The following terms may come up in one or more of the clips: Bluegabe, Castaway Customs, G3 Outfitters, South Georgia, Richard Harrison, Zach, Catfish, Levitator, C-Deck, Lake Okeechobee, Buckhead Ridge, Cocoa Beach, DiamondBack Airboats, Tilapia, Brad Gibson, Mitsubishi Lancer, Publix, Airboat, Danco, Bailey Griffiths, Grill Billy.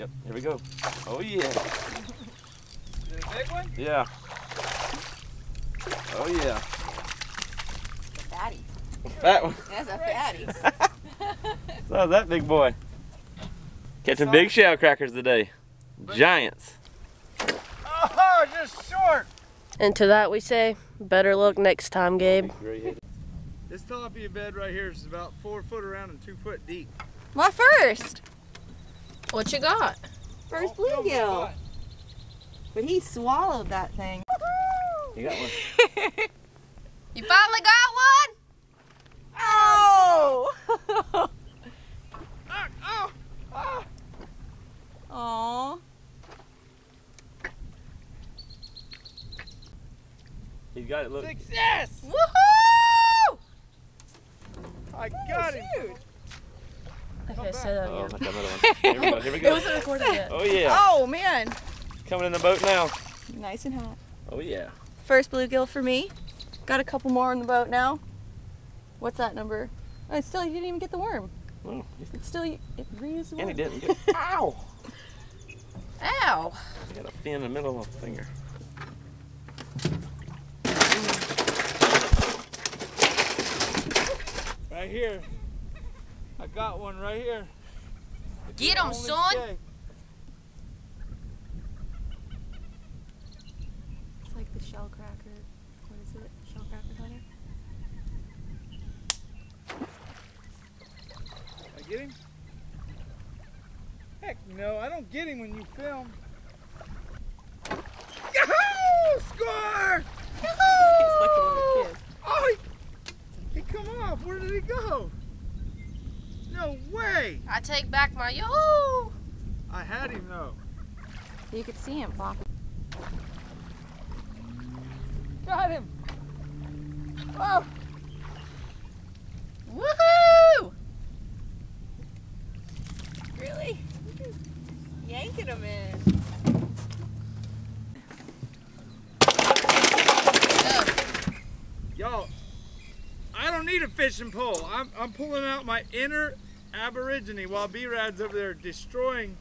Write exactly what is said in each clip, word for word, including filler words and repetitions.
Yep, here we go. Oh yeah. Is it a big one? Yeah. Oh yeah. It's a fatty. That one. That's a fatty. So that big boy. Catching big shell crackers today. Giants. Oh, just short. And to that we say, better luck next time, Gabe. This tilapia bed right here is about four foot around and two foot deep. My first. What you got? First bluegill. But he swallowed that thing. You got one. You finally got one? Oh! Oh! Oh! Oh! Oh! He got it. Look. Success! Woohoo! I that got him. Huge. Okay, say that again. Oh, I got another one. Here we go. Here we go. It wasn't recorded yet. Oh yeah. Oh man. Coming in the boat now. Nice and hot. Oh yeah. First bluegill for me. Got a couple more in the boat now. What's that number? Oh, it's still, you didn't even get the worm. Oh. It's still, it reused the worm. And he didn't get it. Ow! Ow! I got a fin in the middle of the finger. Right here. I got one right here. It's get him, son! Day. It's like the shell cracker. What is it? Shell cracker hunter? Get him? Heck no, I don't get him when you film. Yahoo! Score! Yahoo! Like oh, he, he come off. Where did he go? No way! I take back my yahoo! I had him though. You could see him flopping. Got him! Oh! Woohoo! Really? You're just yanking them in. Y'all, I don't need a fishing pole. I'm, I'm pulling out my inner Aborigine while B-Rad's over there destroying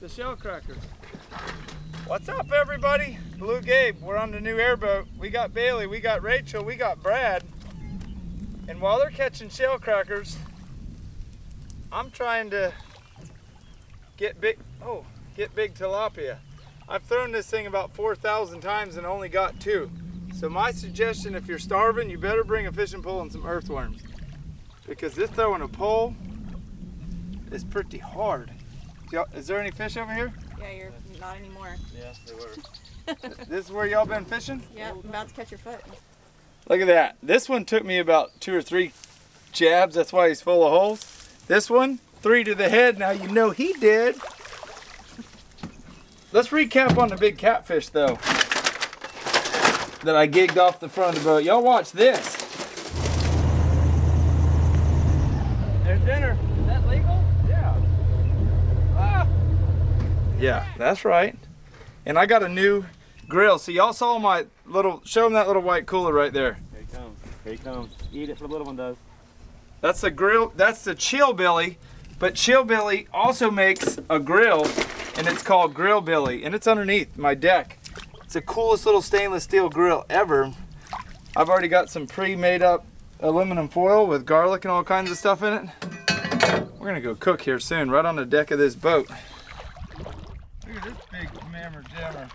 the shell crackers. What's up, everybody? Bluegabe, we're on the new airboat. We got Bailey, we got Rachel, we got Brad. And while they're catching shell crackers, I'm trying to Get big, oh, get big tilapia. I've thrown this thing about four thousand times and only got two. So my suggestion, if you're starving, you better bring a fishing pole and some earthworms. Because this throwing a pole is pretty hard. Is there any fish over here? Yeah, you're not anymore. Yeah, they were. This is where y'all been fishing? Yeah, I'm about to catch your foot. Look at that. This one took me about two or three jabs. That's why he's full of holes. This one, three to the head. Now you know he did. Let's recap on the big catfish though that I gigged off the front of the boat. Y'all watch this. There's dinner. Is that legal? Yeah. Ah. Yeah, that's right. And I got a new grill. So y'all saw my little, show him that little white cooler right there. Here he comes. Here he comes. Eat it for the little one does. That's the grill, that's the Chill Billy. But Chill Billy also makes a grill, and it's called Grill Billy, and it's underneath my deck. It's the coolest little stainless steel grill ever. I've already got some pre-made up aluminum foil with garlic and all kinds of stuff in it. We're gonna go cook here soon, right on the deck of this boat. Look at this big mammer jammer.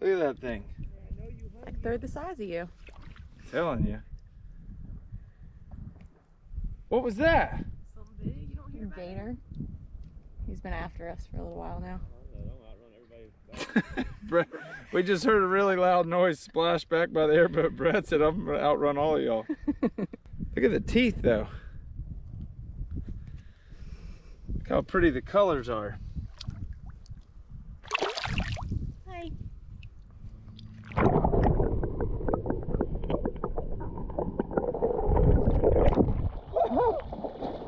Look at that thing. It's like a third the size of you. Telling you. What was that? Something big. You don't hear about gator. It. He's been after us for a little while now. Brad, we just heard a really loud noise splash back by the airboat. Brad said, "I'm gonna outrun all of y'all." Look at the teeth, though. Look how pretty the colors are. Hi.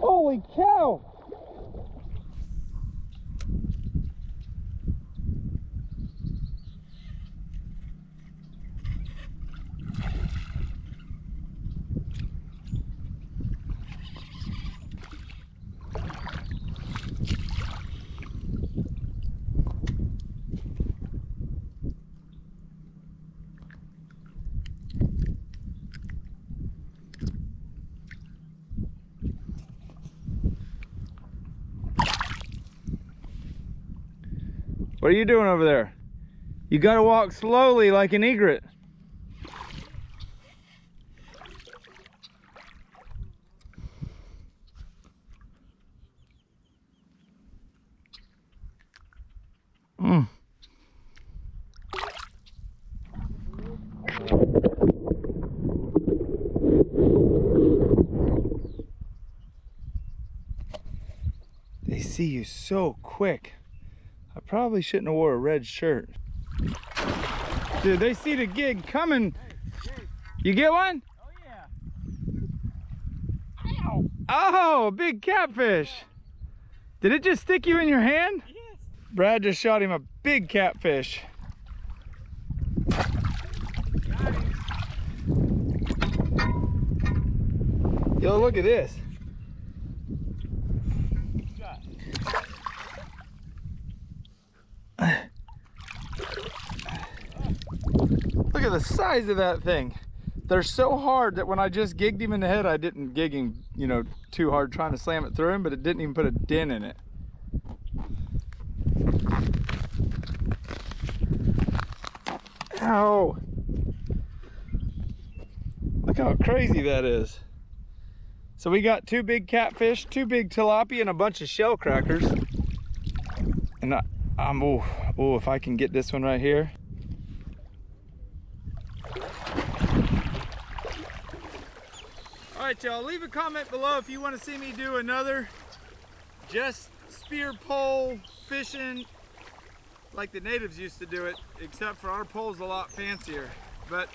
Holy cow! What are you doing over there? You gotta walk slowly like an egret. Mm. They see you so quick. I probably shouldn't have wore a red shirt. Dude, they see the gig coming. You get one? Oh yeah. Ow. Oh, big catfish. Did it just stick you in your hand? Brad just shot him a big catfish. Nice. Yo, look at this. Look at the size of that thing. They're so hard that when I just gigged him in the head, I didn't gig him, you know, too hard trying to slam it through him, but it didn't even put a dent in it. Ow! Look how crazy that is. So we got two big catfish, two big tilapia, and a bunch of shell crackers. And I, I'm oh oh if I can get this one right here. All right, y'all. Leave a comment below if you want to see me do another just spear pole fishing like the natives used to do it, except for our pole's a lot fancier. But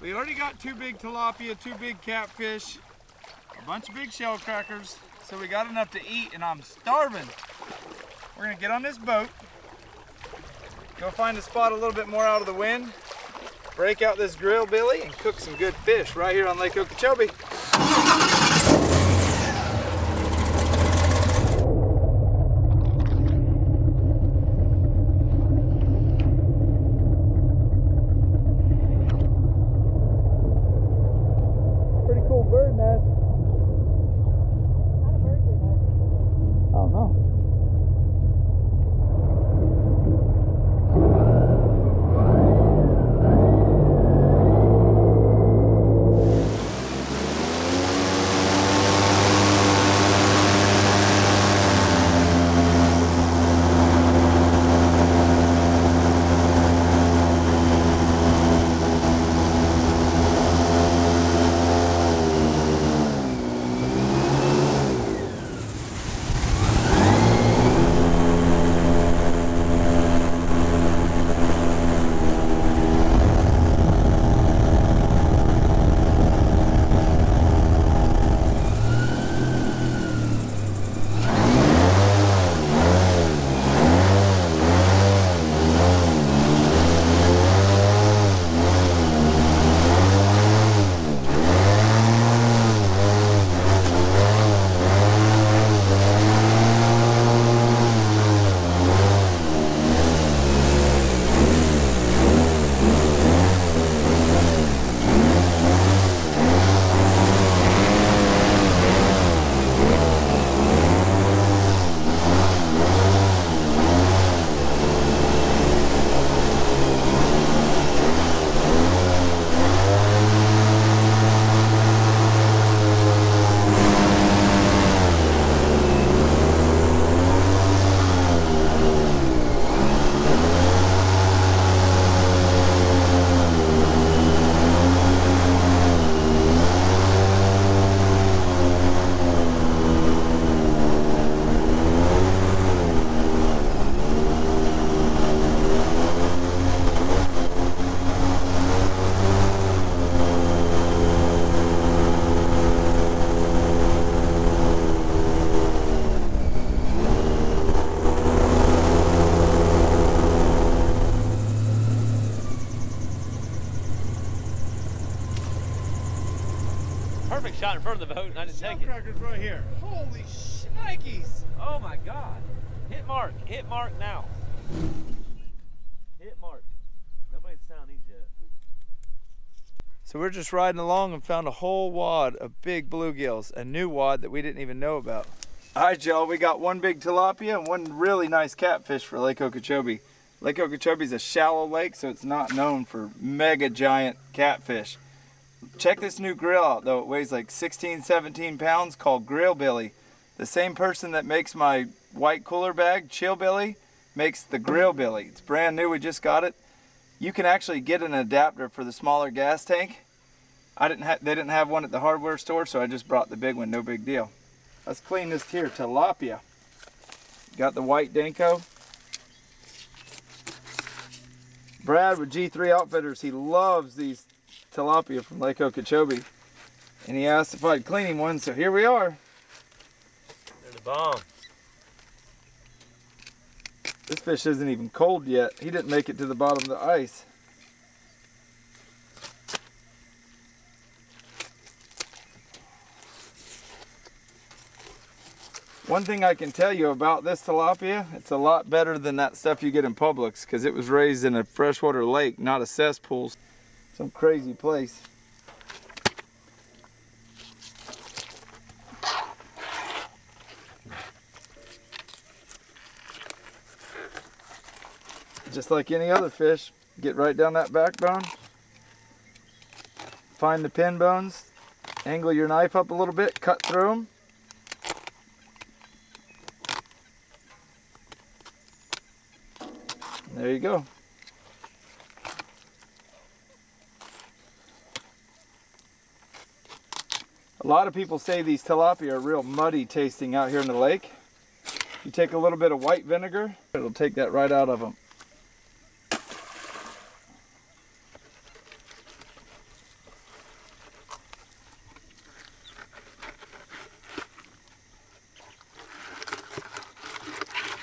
we already got two big tilapia, two big catfish, a bunch of big shell crackers, so we got enough to eat and I'm starving. We're gonna get on this boat, go find a spot a little bit more out of the wind, break out this Grill Billy and cook some good fish right here on Lake Okeechobee. Perfect shot in front of the boat and I just take it. Crackers right here. Holy shnikes! Oh my God. Hit mark. Hit mark now. Hit mark. Nobody's found these yet. So we're just riding along and found a whole wad of big bluegills. A new wad that we didn't even know about. All right, y'all. We got one big tilapia and one really nice catfish for Lake Okeechobee. Lake Okeechobee is a shallow lake, so it's not known for mega giant catfish. Check this new grill out, though. It weighs like sixteen, seventeen pounds, called Grill Billy. The same person that makes my white cooler bag, Chill Billy, makes the Grill Billy. It's brand new, we just got it. You can actually get an adapter for the smaller gas tank. I didn't have, they didn't have one at the hardware store, so I just brought the big one, no big deal. Let's clean this here, tilapia. Got the white Danco. Brad with G three Outfitters, he loves these tilapia from Lake Okeechobee. And he asked if I'd clean him one, so here we are. They're the bomb. This fish isn't even cold yet. He didn't make it to the bottom of the ice. One thing I can tell you about this tilapia, it's a lot better than that stuff you get in Publix, because it was raised in a freshwater lake, not a cesspool. Some crazy place. Just like any other fish, get right down that backbone, find the pin bones, angle your knife up a little bit, cut through them. There you go. A lot of people say these tilapia are real muddy tasting out here in the lake. You take a little bit of white vinegar, it'll take that right out of them.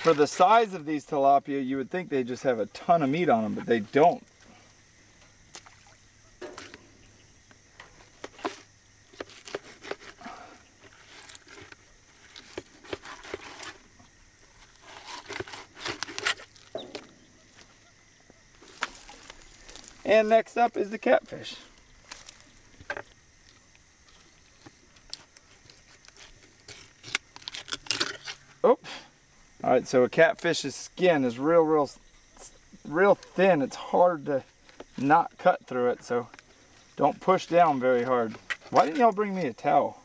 For the size of these tilapia, you would think they just have a ton of meat on them, but they don't. And next up is the catfish. Oh. All right, so a catfish's skin is real, real, real thin. It's hard to not cut through it, so don't push down very hard. Why didn't y'all bring me a towel?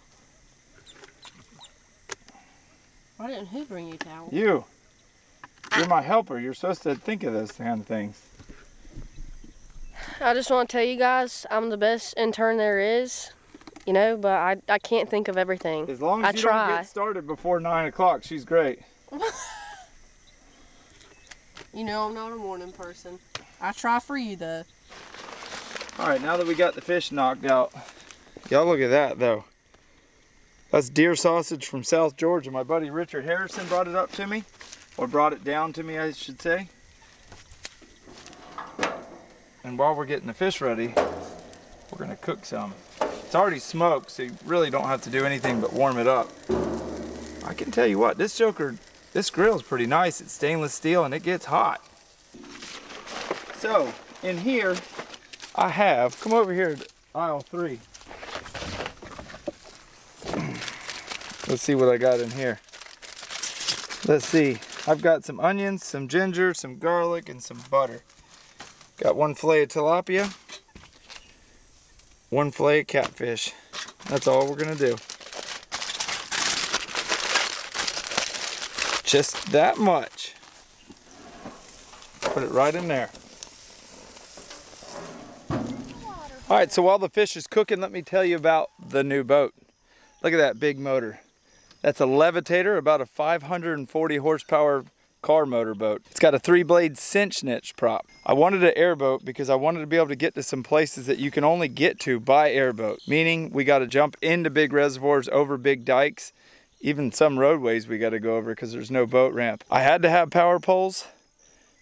Why didn't who bring you a towel? You. You're my helper. You're supposed to think of those kind of things. I just want to tell you guys, I'm the best intern there is. You know, but I, I can't think of everything. As long as I you try. Don't get started before nine o'clock, she's great. You know I'm not a morning person. I try for you though. Alright, now that we got the fish knocked out. Y'all look at that though. That's deer sausage from South Georgia. My buddy Richard Harrison brought it up to me. Or brought it down to me, I should say. And while we're getting the fish ready, we're going to cook some. It's already smoked, so you really don't have to do anything but warm it up. I can tell you what, this joker, this grill is pretty nice. It's stainless steel and it gets hot. So in here, I have, come over here to aisle three. Let's see what I got in here. Let's see, I've got some onions, some ginger, some garlic, and some butter. Got one fillet of tilapia, one fillet of catfish. That's all we're gonna do. Just that much. Put it right in there. All right, so while the fish is cooking, let me tell you about the new boat. Look at that big motor. That's a levitator, about a five hundred forty horsepower car motor boat. It's got a three-blade cinch niche prop. I wanted an airboat because I wanted to be able to get to some places that you can only get to by airboat, meaning we got to jump into big reservoirs, over big dikes, even some roadways we got to go over because there's no boat ramp. I had to have power poles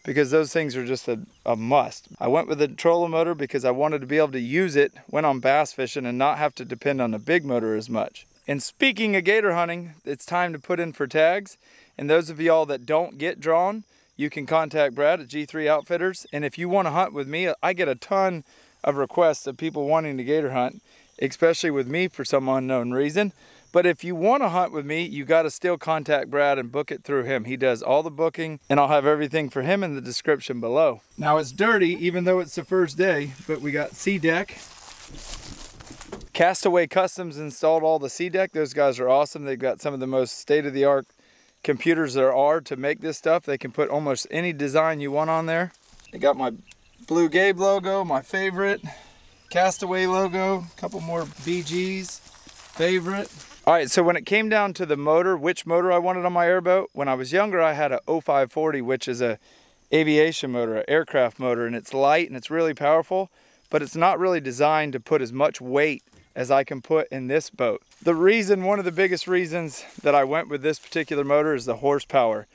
because those things are just a, a must. I went with the trolling motor because I wanted to be able to use it when I'm bass fishing and not have to depend on the big motor as much. And speaking of gator hunting, it's time to put in for tags. And those of y'all that don't get drawn, you can contact Brad at G three Outfitters. And if you want to hunt with me, I get a ton of requests of people wanting to gator hunt, especially with me for some unknown reason. But if you want to hunt with me, you got to still contact Brad and book it through him. He does all the booking, and I'll have everything for him in the description below. Now it's dirty, even though it's the first day, but we got C-Deck. Castaway Customs installed all the C-Deck. Those guys are awesome. They've got some of the most state-of-the-art computers there are to make this stuff. They can put almost any design you want on there. They got my Bluegabe logo, my favorite. Castaway logo, a couple more B Gs, favorite. All right, so when it came down to the motor, which motor I wanted on my airboat, when I was younger, I had a oh five forty, which is a aviation motor, an aircraft motor, and it's light and it's really powerful, but it's not really designed to put as much weight as I can put in this boat. The reason, one of the biggest reasons that I went with this particular motor is the horsepower.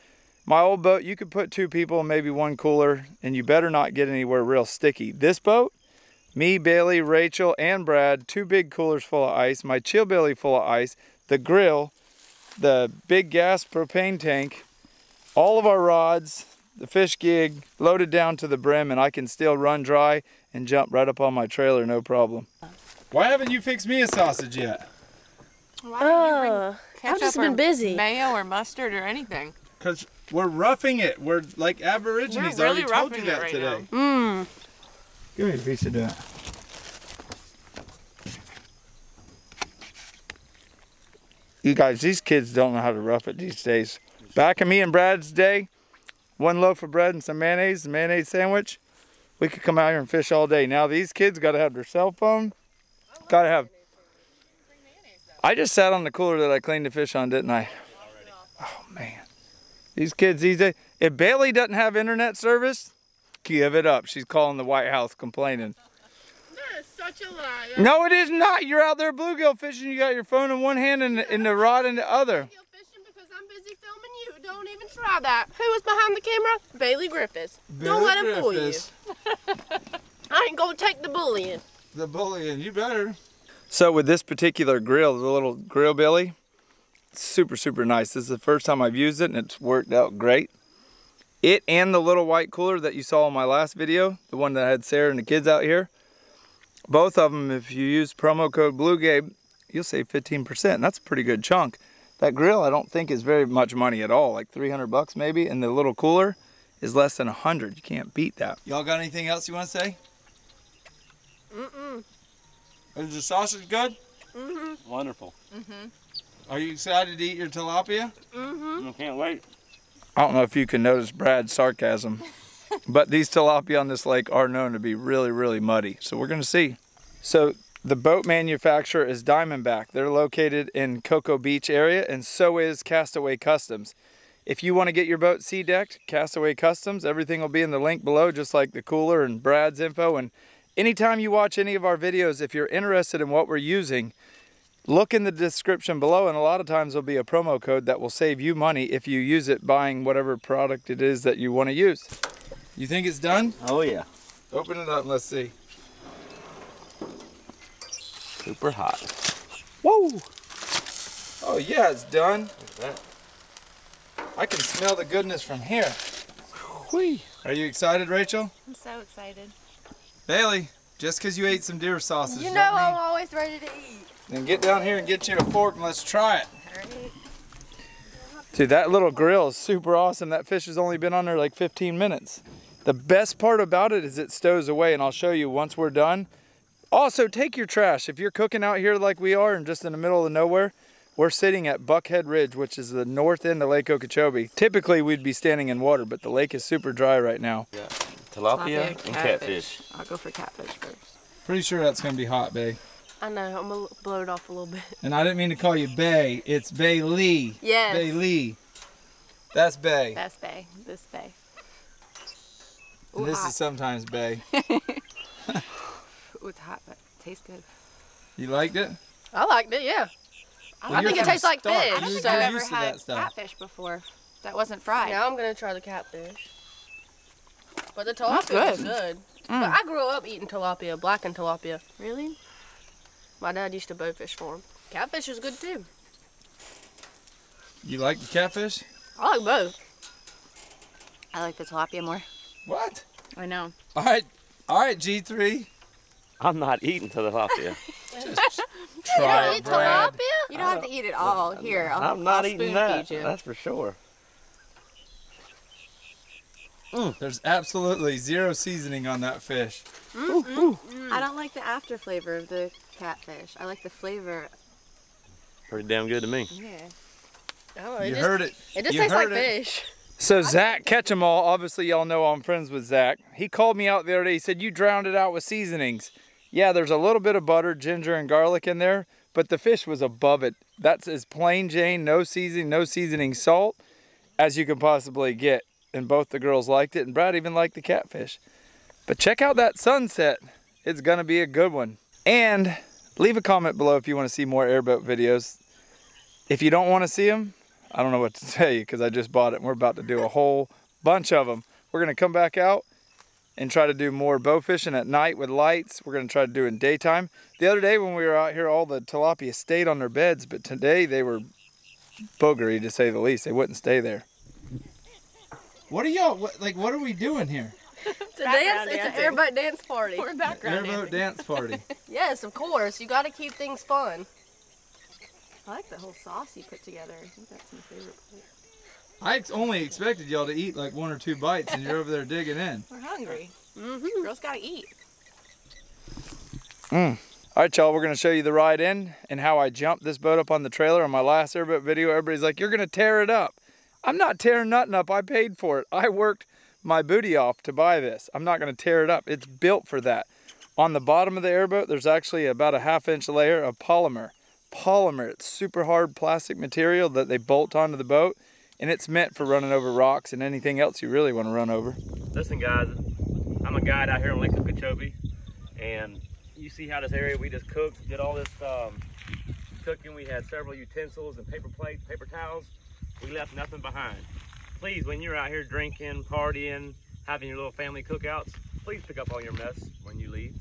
My old boat, you could put two people, maybe one cooler, and you better not get anywhere real sticky. This boat, me, Bailey, Rachel, and Brad, two big coolers full of ice, my chill belly full of ice, the grill, the big gas propane tank, all of our rods, the fish gig, loaded down to the brim, and I can still run dry and jump right up on my trailer, no problem. Why haven't you fixed me a sausage yet? Why haven't you bring ketchup I've just been or busy. Mayo or mustard or anything. Because we're roughing it. We're like aborigines. We're really I already told you that right today. Mmm. Give me a piece of that. You guys, these kids don't know how to rough it these days. Back in me and Brad's day, one loaf of bread and some mayonnaise, a mayonnaise sandwich, we could come out here and fish all day. Now these kids got to have their cell phone. Got to have. I just sat on the cooler that I cleaned the fish on, didn't I? Oh, man. These kids these days. If Bailey doesn't have internet service, give it up. She's calling the White House complaining. That is such a lie. No, it is not. You're out there bluegill fishing. You got your phone in one hand and, and the rod in the other. Bluegill fishing because I'm busy filming you. Don't even try that. Who was behind the camera? Bailey Griffiths. Bailey Don't let him fool you. I ain't gonna take the bullying. The bullying, you better. So with this particular grill, the little Grill Billy, it's super super nice. This is the first time I've used it and it's worked out great. It and the little white cooler that you saw in my last video, the one that I had Sarah and the kids out here, both of them, if you use promo code Bluegabe, you'll save fifteen percent, and that's a pretty good chunk. That grill, I don't think is very much money at all, like three hundred bucks maybe, and the little cooler is less than a hundred. You can't beat that. Y'all got anything else you want to say? Mm-mm. Is the sausage good? Mm-hmm. Wonderful. Mm-hmm. Are you excited to eat your tilapia? Mm-hmm. I can't wait. I don't know if you can notice Brad's sarcasm, but these tilapia on this lake are known to be really, really muddy. So we're gonna see. So the boat manufacturer is DiamondBack. They're located in Cocoa Beach area, and so is Castaway Customs. If you wanna get your boat sea-decked, Castaway Customs, everything will be in the link below, just like the cooler and Brad's info. And anytime you watch any of our videos, if you're interested in what we're using, look in the description below, and a lot of times there'll be a promo code that will save you money if you use it buying whatever product it is that you want to use. You think it's done? Oh yeah. Open it up and let's see. Super hot. Whoa! Oh yeah, it's done. Look at that. I can smell the goodness from here. Whee. Are you excited, Rachel? I'm so excited. Bailey, just because you ate some deer sausage, you know don't I'm mean... always ready to eat. Then get down here and get you a fork and let's try it. Dude, that little grill is super awesome. That fish has only been on there like fifteen minutes. The best part about it is it stows away, and I'll show you once we're done. Also, take your trash. If you're cooking out here like we are and just in the middle of nowhere, we're sitting at Buckhead Ridge, which is the north end of Lake Okeechobee. Typically, we'd be standing in water, but the lake is super dry right now. Yeah. Tilapia, Tilapia and catfish. catfish. I'll go for catfish first. Pretty sure that's going to be hot, babe. I know, I'm gonna blow it off a little bit. And I didn't mean to call you Bay, it's Bailey. Yes. Bailey. That's Bay. That's Bay, this Bay. And Ooh, this hot. Is sometimes Bay. Ooh, it's hot, but it tastes good. You liked it? I liked it, yeah. Well, I think it tastes like fish. I don't think I've ever had catfish before. That wasn't fried. Now I'm gonna try the catfish. But the tilapia is good. Mm. But I grew up eating tilapia, blackened tilapia. Really? My dad used to bowfish for him. Catfish is good too. You like the catfish? I like both. I like the tilapia more. What? I know. All right, all right, G three. I'm not eating tilapia. Just try you don't it, eat Brad. Tilapia? You You don't I have don't, to eat it all. I'm here. I'll, I'm not I'll eating that. You. That's for sure. Mm. There's absolutely zero seasoning on that fish. Mm, ooh, mm, ooh. Mm. I don't like the after flavor of the catfish. I like the flavor. Pretty damn good to me. Yeah. Oh, it you just, heard it. It just you tastes like it. Fish. So Zach Catch-em-all, obviously y'all know I'm friends with Zach. He called me out the other day. He said, you drowned it out with seasonings. Yeah, there's a little bit of butter, ginger, and garlic in there, but the fish was above it. That's as plain Jane, no seasoning, no seasoning salt, as you can possibly get. And both the girls liked it, and Brad even liked the catfish. But check out that sunset. It's gonna be a good one. And leave a comment below if you wanna see more airboat videos. If you don't wanna see them, I don't know what to tell you, because I just bought it and we're about to do a whole bunch of them. We're gonna come back out and try to do more bow fishing at night with lights. We're gonna try to do in daytime. The other day when we were out here, all the tilapia stayed on their beds, but today they were boogery, to say the least. They wouldn't stay there. What are y'all, like, what are we doing here? It's a dance, it's an airboat dance party. We're background airboat dance party. Yes, of course. You got to keep things fun. I like the whole sauce you put together. I think that's my favorite part. I only expected y'all to eat like one or two bites, and you're over there digging in. We're hungry. Mm-hmm. Girls got to eat. Mm. All right, y'all, we're going to show you the ride in and how I jumped this boat up on the trailer. On my last airboat video, everybody's like, you're going to tear it up. I'm not tearing nothing up. I paid for it. I worked my booty off to buy this. I'm not going to tear it up. It's built for that. On the bottom of the airboat, there's actually about a half inch layer of polymer. Polymer, it's super hard plastic material that they bolt onto the boat, and it's meant for running over rocks and anything else you really want to run over. Listen, guys, I'm a guide out here on Lake Okeechobee, and you see how this area we just cooked, did all this um, cooking. We had several utensils and paper plates, paper towels. We left nothing behind. Please, when you're out here drinking, partying, having your little family cookouts, please pick up all your mess when you leave.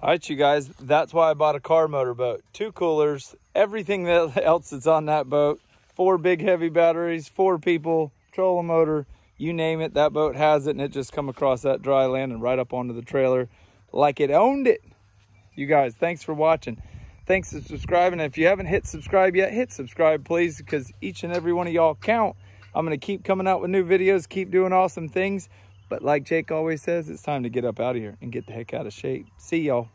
All right, you guys, that's why I bought a car motorboat. Two coolers, everything that else that's on that boat, four big heavy batteries, four people, trolling motor, you name it, that boat has it, and it just come across that dry land and right up onto the trailer like it owned it. You guys, thanks for watching. Thanks for subscribing. If you haven't hit subscribe yet, hit subscribe, please, because each and every one of y'all count. I'm going to keep coming out with new videos, keep doing awesome things. But like Jake always says, it's time to get up out of here and get the heck out of shape. See y'all.